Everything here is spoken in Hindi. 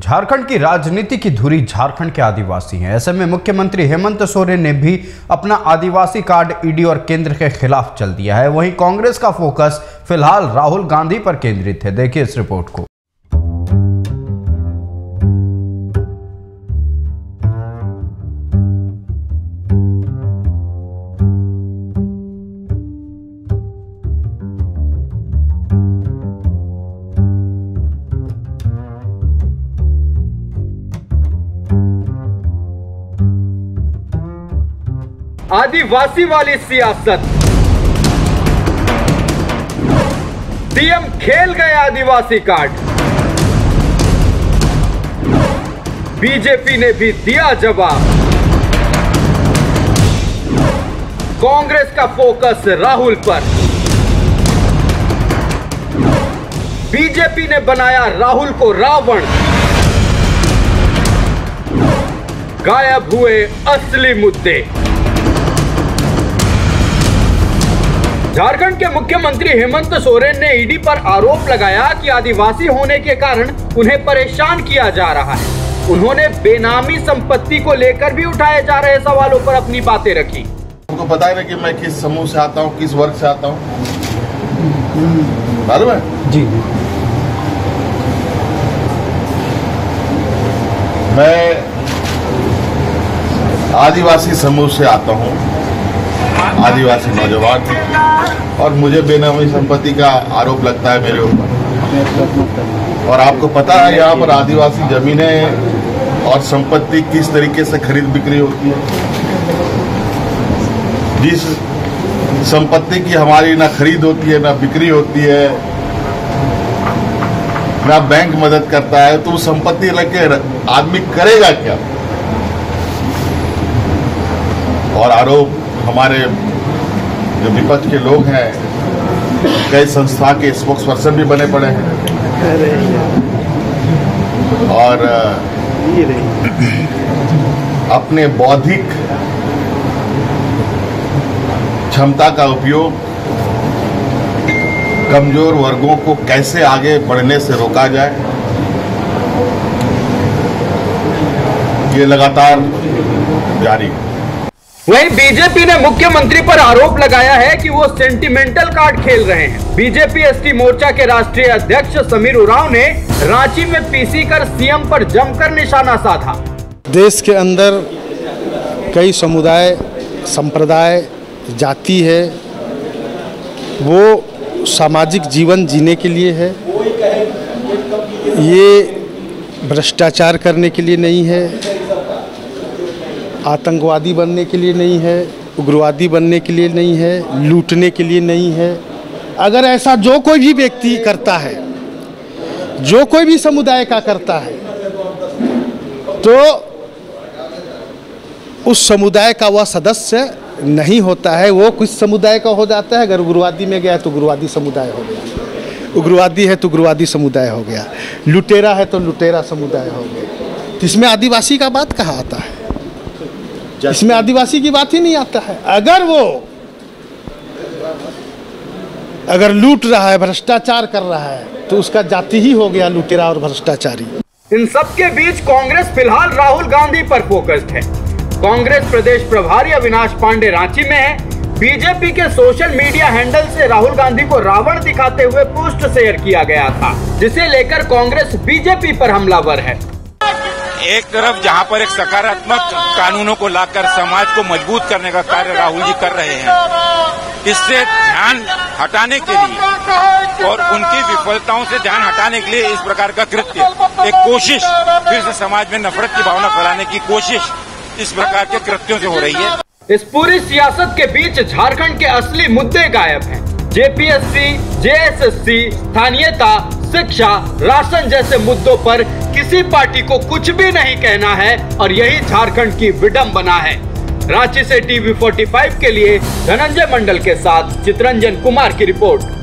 झारखंड की राजनीति की धुरी झारखंड के आदिवासी हैं। ऐसे में मुख्यमंत्री हेमंत सोरेन ने भी अपना आदिवासी कार्ड ईडी और केंद्र के खिलाफ चल दिया है। वहीं कांग्रेस का फोकस फिलहाल राहुल गांधी पर केंद्रित है। देखिए इस रिपोर्ट को। आदिवासी वाली सियासत, सीएम खेल गए आदिवासी कार्ड। बीजेपी ने भी दिया जवाब। कांग्रेस का फोकस राहुल पर। बीजेपी ने बनाया राहुल को रावण। गायब हुए असली मुद्दे। झारखंड के मुख्यमंत्री हेमंत सोरेन ने ईडी पर आरोप लगाया कि आदिवासी होने के कारण उन्हें परेशान किया जा रहा है। उन्होंने बेनामी संपत्ति को लेकर भी उठाए जा रहे सवालों पर अपनी बातें रखी। उनको पता है ना कि मैं किस समूह से आता हूँ, किस वर्ग से आता हूँ, मालूम है जी। मैं आदिवासी समूह से आता हूँ, आदिवासी नौजवान, और मुझे बेनामी संपत्ति का आरोप लगता है मेरे ऊपर। और आपको पता है यहाँ पर आदिवासी जमीनें और संपत्ति किस तरीके से खरीद बिक्री होती है। जिस संपत्ति की हमारी ना खरीद होती है, ना बिक्री होती है, ना बैंक मदद करता है, तो वो संपत्ति लेके आदमी करेगा क्या। और आरोप हमारे जो विपक्ष के लोग हैं, कई संस्था के स्पोक्स पर्सन भी बने पड़े हैं और अपने बौद्धिक क्षमता का उपयोग कमजोर वर्गों को कैसे आगे बढ़ने से रोका जाए, ये लगातार जारी है। वहीं बीजेपी ने मुख्यमंत्री पर आरोप लगाया है कि वो सेंटिमेंटल कार्ड खेल रहे हैं। बीजेपी एसटी मोर्चा के राष्ट्रीय अध्यक्ष समीर उराव ने रांची में पीसी कर सीएम पर जमकर निशाना साधा। देश के अंदर कई समुदाय, संप्रदाय, जाति है, वो सामाजिक जीवन जीने के लिए है। ये भ्रष्टाचार करने के लिए नहीं है, आतंकवादी बनने के लिए नहीं है, उग्रवादी बनने के लिए नहीं है, लूटने के लिए नहीं है। अगर ऐसा जो कोई भी व्यक्ति करता है, जो कोई भी समुदाय का करता है, तो उस समुदाय का वह सदस्य नहीं होता है, वो किस समुदाय का हो जाता है। अगर उग्रवादी में गया तो उग्रवादी समुदाय हो गया, उग्रवादी है तो उग्रवादी समुदाय हो गया, लुटेरा है तो लुटेरा समुदाय हो गया। तो इसमें आदिवासी का बात कहाँ आता है, इसमें आदिवासी की बात ही नहीं आता है। अगर लूट रहा है, भ्रष्टाचार कर रहा है, तो उसका जाति ही हो गया लुटेरा और भ्रष्टाचारी। इन सब के बीच कांग्रेस फिलहाल राहुल गांधी पर फोकस्ड है। कांग्रेस प्रदेश प्रभारी अविनाश पांडे रांची में है। बीजेपी के सोशल मीडिया हैंडल से राहुल गांधी को रावण दिखाते हुए पोस्ट शेयर किया गया था, जिसे लेकर कांग्रेस बीजेपी पर हमलावर है। एक तरफ जहां पर एक सकारात्मक कानूनों को लाकर समाज को मजबूत करने का कार्य राहुल जी कर रहे हैं, इससे ध्यान हटाने के लिए और उनकी विफलताओं से ध्यान हटाने के लिए इस प्रकार का कृत्य, एक कोशिश फिर से समाज में नफरत की भावना फैलाने की कोशिश इस प्रकार के कृत्यों से हो रही है। इस पूरी सियासत के बीच झारखंड के असली मुद्दे गायब हैं। जेपीएससी, जेएसएससी, स्थानीयता, शिक्षा, राशन जैसे मुद्दों पर किसी पार्टी को कुछ भी नहीं कहना है और यही झारखंड की विडंबना है। रांची से टीवी 45 के लिए धनंजय मंडल के साथ चित्रंजन कुमार की रिपोर्ट।